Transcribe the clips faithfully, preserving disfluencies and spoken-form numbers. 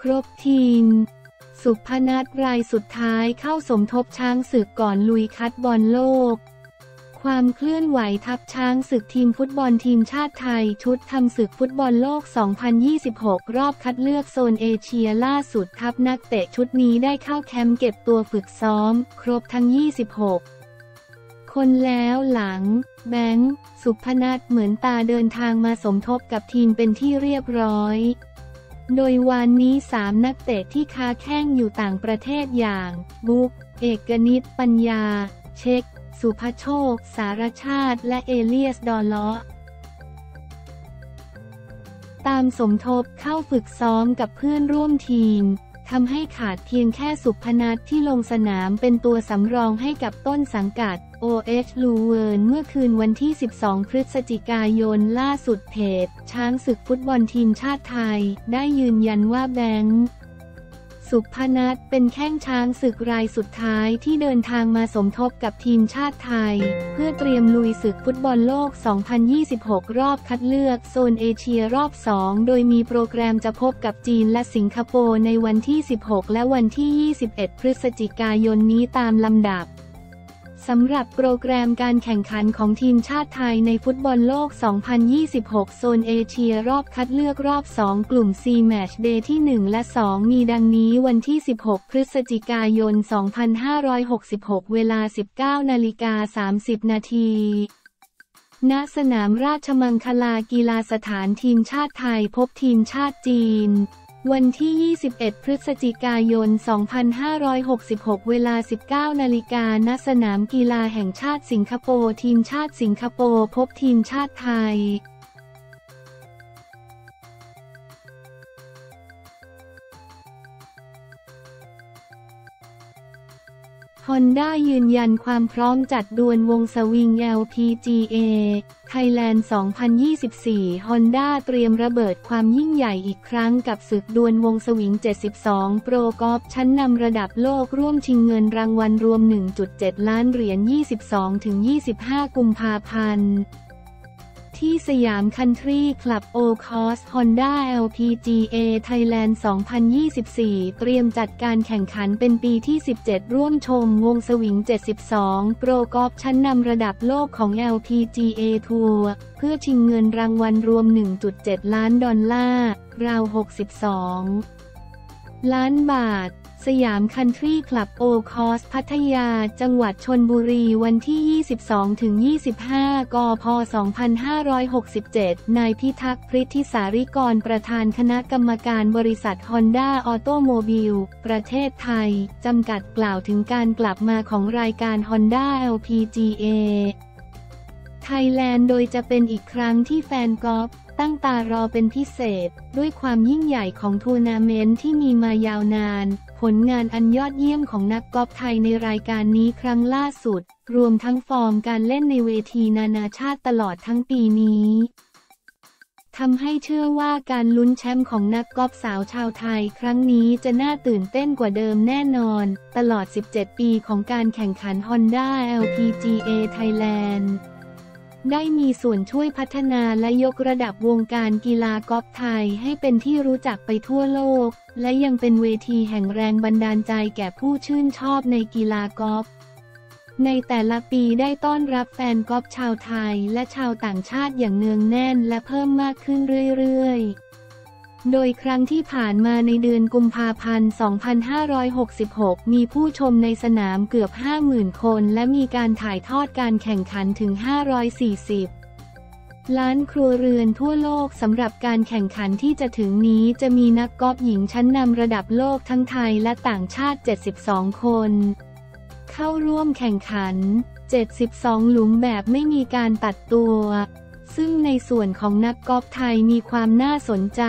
ครบทีมสุพนัสรายสุดท้ายเข้าสมทบช้างศึกก่อนลุยคัดบอลโลกความเคลื่อนไหวทัพช้างศึกทีมฟุตบอลทีมชาติไทยชุดทำศึกฟุตบอลโลก สองพันยี่สิบหก รอบคัดเลือกโซนเอเชียล่าสุดทัพนักเตะชุดนี้ได้เข้าแคมป์เก็บตัวฝึกซ้อมครบทั้งยี่สิบหกคนแล้วหลังแบงค์สุพนัสเหมือนตาเดินทางมาสมทบกับทีมเป็นที่เรียบร้อยโดยวันนี้สามนักเตะที่ค้าแข้งอยู่ต่างประเทศอย่างบุ๊กเอกนิษฐ์ปัญญาเช็คสุภโชคสารชาติและเอเลียสดอลเลาะตามสมทบเข้าฝึกซ้อมกับเพื่อนร่วมทีมทำให้ขาดเพียงแค่สุพนัสที่ลงสนามเป็นตัวสำรองให้กับต้นสังกัด โอ เอช ลูเวิร์นเมื่อคืนวันที่สิบสองพฤศจิกายนล่าสุดเพจช้างศึกฟุตบอลทีมชาติไทยได้ยืนยันว่าแบงค์สุพนัสเป็นแข้งช้างศึกรายสุดท้ายที่เดินทางมาสมทบกับทีมชาติไทยเพื่อเตรียมลุยศึกฟุตบอลโลก สองพันยี่สิบหก รอบคัดเลือกโซนเอเชียรอบสองโดยมีโปรแกรมจะพบกับจีนและสิงคโปร์ในวันที่สิบหกและวันที่ยี่สิบเอ็ดพฤศจิกายนนี้ตามลำดับสำหรับโปรแกรมการแข่งขันของทีมชาติไทยในฟุตบอลโลก สองพันยี่สิบหก โซนเอเชียรอบคัดเลือกรอบสองกลุ่ม C Match Day ที่หนึ่งและสองมีดังนี้วันที่สิบหกพฤศจิกายนสองพันห้าร้อยหกสิบหกเวลา สิบเก้านาฬิกาสามสิบนาที นาทีณสนามราชมังคลากีฬาสถานทีมชาติไทยพบทีมชาติจีนวันที่ยี่สิบเอ็ดพฤศจิกายนสองพันห้าร้อยหกสิบหกเวลา สิบเก้านาฬิกา ณ สนามกีฬาแห่งชาติสิงคโปร์ทีมชาติสิงคโปร์พบทีมชาติไทยฮอนด้ายืนยันความพร้อมจัดดวลวงสวิง แอล พี จี เอ ไทยแลนด์ สองพันยี่สิบสี่ ฮอนด้าเตรียมระเบิดความยิ่งใหญ่อีกครั้งกับศึกดวลวงสวิง เจ็ดสิบสอง โปรกอล์ฟชั้นนำระดับโลกร่วมชิงเงินรางวัลรวม หนึ่งจุดเจ็ด ล้านเหรียญ ยี่สิบสองถึงยี่สิบห้า กุมภาพันธ์ที่สยามคันทรีคลับโอคอสฮอนด้า แอล พี จี เอ ไทยแลนด์ สองพันยี่สิบสี่ เตรียมจัดการแข่งขันเป็นปีที่สิบเจ็ดร่วมชมวงสวิง เจ็ดสิบสอง โปรกอล์ฟชั้นนำระดับโลกของ แอล พี จี เอ ทัวร์เพื่อชิงเงินรางวัลรวม หนึ่งจุดเจ็ด ล้านดอลลาร์ราว หกสิบสอง ล้านบาทสยามคันทรีคลับโอคอสพัทยาจังหวัดชลบุรีวันที่ ยี่สิบสองถึงยี่สิบห้า กพ.สองพันห้าร้อยหกสิบเจ็ดนายพิทักษ์พฤทธิสาริกรประธานคณะกรรมการบริษัทฮอนด้าออโตโมบิลประเทศไทยจำกัดกล่าวถึงการกลับมาของรายการฮอนด้า แอล พี จี เอ ไทยแลนด์โดยจะเป็นอีกครั้งที่แฟนกอล์ฟตั้งตารอเป็นพิเศษด้วยความยิ่งใหญ่ของทัวร์นาเมนต์ที่มีมายาวนานผลงานอันยอดเยี่ยมของนักกอล์ฟไทยในรายการนี้ครั้งล่าสุดรวมทั้งฟอร์มการเล่นในเวทีนานาชาติตลอดทั้งปีนี้ทำให้เชื่อว่าการลุ้นแชมป์ของนักกอล์ฟสาวชาวไทยครั้งนี้จะน่าตื่นเต้นกว่าเดิมแน่นอนตลอดสิบเจ็ดปีของการแข่งขัน Honda แอล พี จี เอ Thailandได้มีส่วนช่วยพัฒนาและยกระดับวงการกีฬากอล์ฟไทยให้เป็นที่รู้จักไปทั่วโลกและยังเป็นเวทีแห่งแรงบันดาลใจแก่ผู้ชื่นชอบในกีฬากอล์ฟในแต่ละปีได้ต้อนรับแฟนกอล์ฟชาวไทยและชาวต่างชาติอย่างเนืองแน่นและเพิ่มมากขึ้นเรื่อยๆโดยครั้งที่ผ่านมาในเดือนกุมภาพันธ์ สองพันห้าร้อยหกสิบหก มีผู้ชมในสนามเกือบ ห้าหมื่น คนและมีการถ่ายทอดการแข่งขันถึง ห้าร้อยสี่สิบ ล้านครัวเรือนทั่วโลกสำหรับการแข่งขันที่จะถึงนี้จะมีนักกอล์ฟหญิงชั้นนำระดับโลกทั้งไทยและต่างชาติ เจ็ดสิบสอง คนเข้าร่วมแข่งขัน เจ็ดสิบสอง หลุมแบบไม่มีการตัดตัวซึ่งในส่วนของนักกอล์ฟไทยมีความน่าสนใจ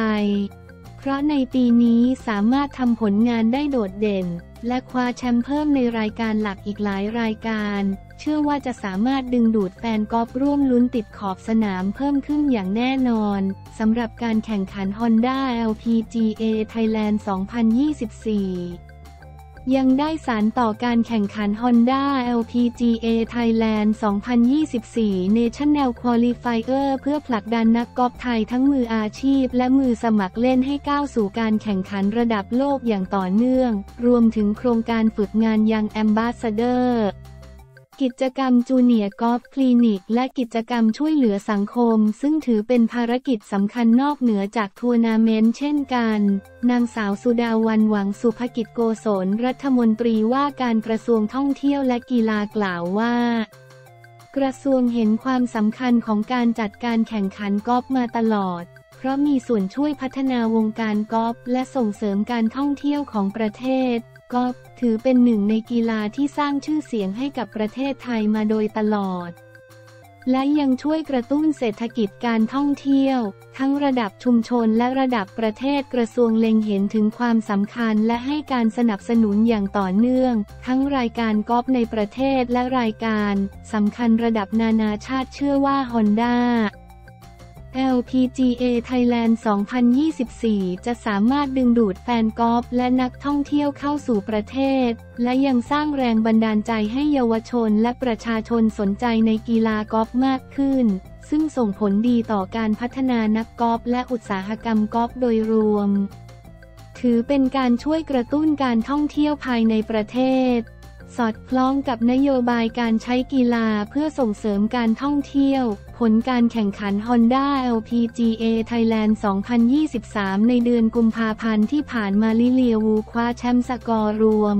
เพราะในปีนี้สามารถทำผลงานได้โดดเด่นและคว้าแชมป์เพิ่มในรายการหลักอีกหลายรายการเชื่อว่าจะสามารถดึงดูดแฟนกอล์ฟร่วมลุ้นติดขอบสนามเพิ่มขึ้นอย่างแน่นอนสำหรับการแข่งขัน Honda แอล พี จี เอ Thailand สองพันยี่สิบสี่ ยังได้สานต่อการแข่งขัน Honda แอล พี จี เอ Thailand สองพันยี่สิบสี่ National Qualifier เพื่อผลักดันนักกอล์ฟไทยทั้งมืออาชีพและมือสมัครเล่นให้ก้าวสู่การแข่งขันระดับโลกอย่างต่อเนื่องรวมถึงโครงการฝึกงาน Young Ambassadorกิจกรรมจูเนียร์กอล์ฟคลินิกและกิจกรรมช่วยเหลือสังคมซึ่งถือเป็นภารกิจสำคัญนอกเหนือจากทัวร์นาเมนต์เช่นกันนางสาวสุดาวันหวังสุภกิจโกศลรัฐมนตรีว่าการกระทรวงท่องเที่ยวและกีฬากล่าวว่ากระทรวงเห็นความสำคัญของการจัดการแข่งขันกอล์ฟมาตลอดเพราะมีส่วนช่วยพัฒนาวงการกอล์ฟและส่งเสริมการท่องเที่ยวของประเทศกอล์ฟถือเป็นหนึ่งในกีฬาที่สร้างชื่อเสียงให้กับประเทศไทยมาโดยตลอดและยังช่วยกระตุ้นเศรษฐกิจการท่องเที่ยวทั้งระดับชุมชนและระดับประเทศกระทรวงเล็งเห็นถึงความสำคัญและให้การสนับสนุนอย่างต่อเนื่องทั้งรายการกอล์ฟในประเทศและรายการสำคัญระดับนานาชาติเชื่อว่า Hondaแอล พี จี เอ Thailand สองพันยี่สิบสี่ จะสามารถดึงดูดแฟนกอล์ฟและนักท่องเที่ยวเข้าสู่ประเทศและยังสร้างแรงบันดาลใจให้เยาวชนและประชาชนสนใจในกีฬากอล์ฟมากขึ้นซึ่งส่งผลดีต่อการพัฒนานักกอล์ฟและอุตสาหกรรมกอล์ฟโดยรวมถือเป็นการช่วยกระตุ้นการท่องเที่ยวภายในประเทศสอดคล้องกับนโยบายการใช้กีฬาเพื่อส่งเสริมการท่องเที่ยวผลการแข่งขัน Honda แอล พี จี เอ Thailand สองพันยี่สิบสาม ในเดือนกุมภาพันธ์ที่ผ่านมาลิเลียวูคว้าแชมป์สกอร์รวม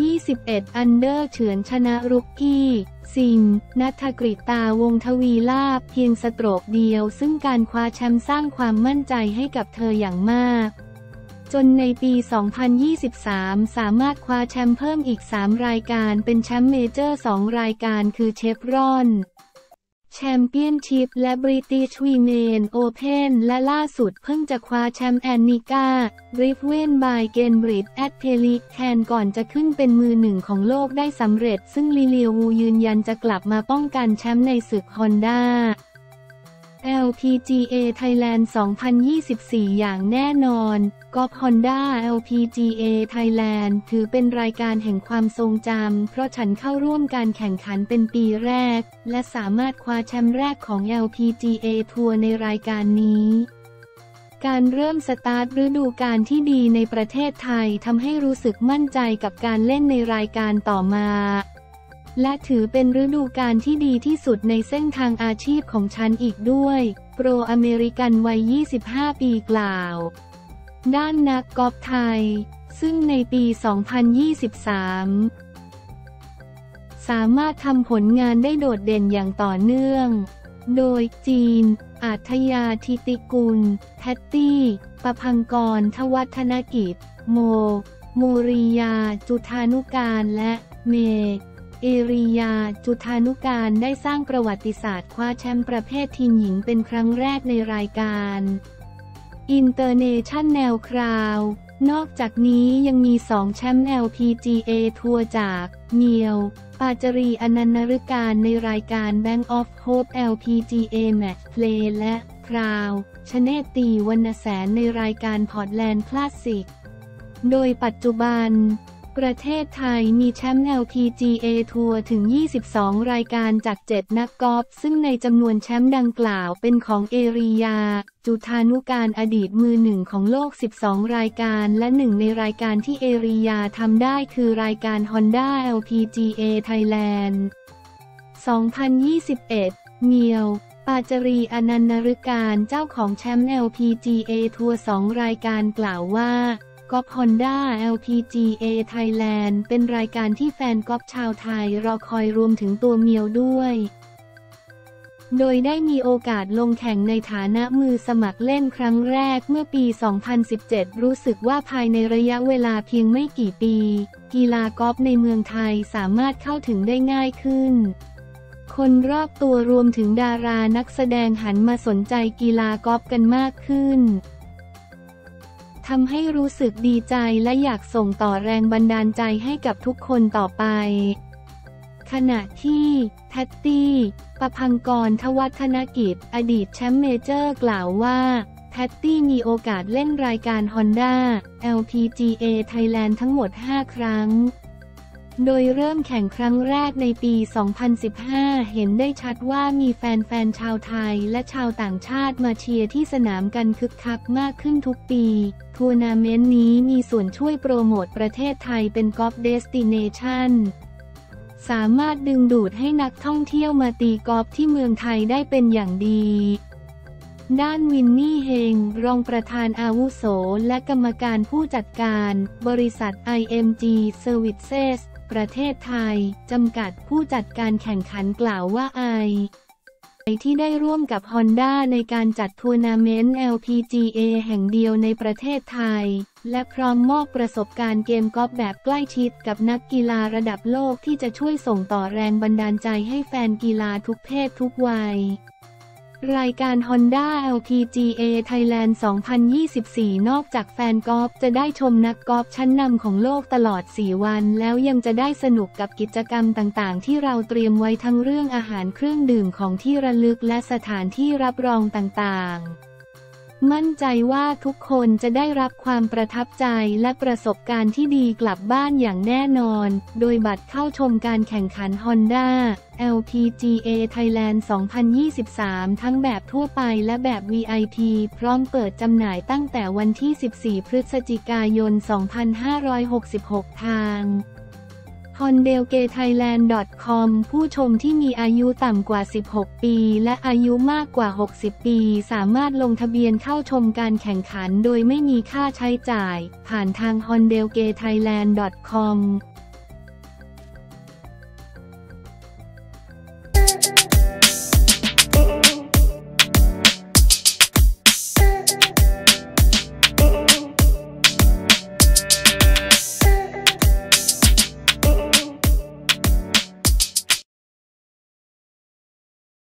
ยี่สิบเอ็ดอันเดอร์เฉือนชนะรุกกี้ซินณัฐกฤตตาวงศ์ทวีลาภเพียงสโตรกเดียวซึ่งการคว้าแชมป์สร้างความมั่นใจให้กับเธออย่างมากจนในปี สองพันยี่สิบสาม สามารถคว้าแชมป์เพิ่มอีกสามรายการเป็นแชมป์เมเจอร์สองรายการคือเชฟรอนแชมเปี้ยนชิพและบริติชวีเมนโอเพนและล่าสุดเพิ่งจะคว้าแชมป์แอนนิก้าบริฟเวนบายเกนบริดแอดเพลิกแทนก่อนจะขึ้นเป็นมือหนึ่งของโลกได้สำเร็จซึ่งลิเลียวูยืนยันจะกลับมาป้องกันแชมป์ในศึก Hondaแอล พี จี เอ Thailand สองพันยี่สิบสี่ อย่างแน่นอนกอล์ฟ Honda แอล พี จี เอ Thailand ถือเป็นรายการแห่งความทรงจำเพราะฉันเข้าร่วมการแข่งขันเป็นปีแรกและสามารถคว้าแชมป์แรกของ แอล พี จี เอ ทัวร์ในรายการนี้การเริ่มสตาร์ทฤดูกาลที่ดีในประเทศไทยทำให้รู้สึกมั่นใจกับการเล่นในรายการต่อมาและถือเป็นฤดูกาลที่ดีที่สุดในเส้นทางอาชีพของฉันอีกด้วยโปรอเมริกันวัยยี่สิบห้าปีกล่าวด้านนักกอล์ฟไทยซึ่งในปี สองพันยี่สิบสาม สามารถทำผลงานได้โดดเด่นอย่างต่อเนื่องโดยจีนอาทยาธิติกุลแพตตี้ประภังกรทวัฒนกิจโมโมริยาจุฑานุการและเมเอริยาจุฑานุการได้สร้างประวัติศาสตร์คว้าแชมป์ประเภททีมหญิงเป็นครั้งแรกในรายการอินเตอร์เนชั่นแนลคราวนอกจากนี้ยังมีสองแชมป์ แอล พี จี เอ ทัวร์จากเมียวปาจรีอนันต์นฤการในรายการ Bank of Hope แอล พี จี เอ Match Play และคราวชเนตตีวรรณแสนในรายการ Portland Classic โดยปัจจุบันประเทศไทยมีแชมป์ แอล พี จี เอ ทัวร์ถึงยี่สิบสองรายการจากเจ็ดนักกอล์ฟซึ่งในจำนวนแชมป์ดังกล่าวเป็นของเอริยาจุฑานุการอดีตมือหนึ่งของโลกสิบสองรายการและหนึ่งในรายการที่เอริยาทำได้คือรายการ Honda แอล พี จี เอ Thailand สองพันยี่สิบเอ็ดเมียวปาจรีอนันต์นฤการเจ้าของแชมป์ แอล พี จี เอ ทัวร์สองรายการกล่าวว่ากอล์ฟ Honda แอล พี จี เอ Thailand เป็นรายการที่แฟนกอล์ฟชาวไทยรอคอยรวมถึงตัวเมียวด้วยโดยได้มีโอกาสลงแข่งในฐานะมือสมัครเล่นครั้งแรกเมื่อปี สองพันสิบเจ็ด รู้สึกว่าภายในระยะเวลาเพียงไม่กี่ปีกีฬากอล์ฟในเมืองไทยสามารถเข้าถึงได้ง่ายขึ้นคนรอบตัวรวมถึงดารานักแสดงหันมาสนใจกีฬากอล์ฟกันมากขึ้นทำให้รู้สึกดีใจและอยากส่งต่อแรงบันดาลใจให้กับทุกคนต่อไปขณะที่แพตตี้ประภังกรทวัฒนกิจอดีตแชมป์เมเจอร์กล่าวว่า แพตตี้มีโอกาสเล่นรายการ Honda แอล พี จี เอ Thailand ทั้งหมดห้าครั้งโดยเริ่มแข่งครั้งแรกในปี สองพันสิบห้า เห็นได้ชัดว่ามีแฟนๆชาวไทยและชาวต่างชาติมาเชียร์ที่สนามกันคึกคักมากขึ้นทุกปีทัวร์นาเมนต์นี้มีส่วนช่วยโปรโมทประเทศไทยเป็นกอล์ฟเดสติเนชั่นสามารถดึงดูดให้นักท่องเที่ยวมาตีกอล์ฟที่เมืองไทยได้เป็นอย่างดีด้านวินนี่เฮงรองประธานอาวุโสและกรรมการผู้จัดการบริษัท ไอ เอ็ม จี Services ประเทศไทยจำกัดผู้จัดการแข่งขันกล่าวว่าไอที่ได้ร่วมกับ Honda ในการจัดทัวร์นาเมนต์ แอล พี จี เอ แห่งเดียวในประเทศไทยและพร้อมมอบประสบการณ์เกมกอล์ฟแบบใกล้ชิดกับนักกีฬาระดับโลกที่จะช่วยส่งต่อแรงบันดาลใจให้แฟนกีฬาทุกเพศทุกวัยรายการ Honda แอล พี จี เอ Thailand สองพันยี่สิบสี่ นอกจากแฟนกอล์ฟจะได้ชมนักกอล์ฟชั้นนำของโลกตลอดสี่วันแล้วยังจะได้สนุกกับกิจกรรมต่างๆที่เราเตรียมไว้ทั้งเรื่องอาหารเครื่องดื่มของที่ระลึกและสถานที่รับรองต่างๆมั่นใจว่าทุกคนจะได้รับความประทับใจและประสบการณ์ที่ดีกลับบ้านอย่างแน่นอนโดยบัตรเข้าชมการแข่งขัน Hondaแอล พี จี เอ Thailand สองพันยี่สิบสาม ทั้งแบบทั่วไปและแบบ วี ไอ พี พร้อมเปิดจำหน่ายตั้งแต่วันที่ สิบสี่ พฤศจิกายน สองพันห้าร้อยหกสิบหก ทาง ฮอนเดลเก ไทยแลนด์ ดอท คอม ผู้ชมที่มีอายุต่ำกว่าสิบหกปีและอายุมากกว่าหกสิบปีสามารถลงทะเบียนเข้าชมการแข่งขันโดยไม่มีค่าใช้จ่ายผ่านทาง ฮอนเดลเก ไทยแลนด์ ดอท คอม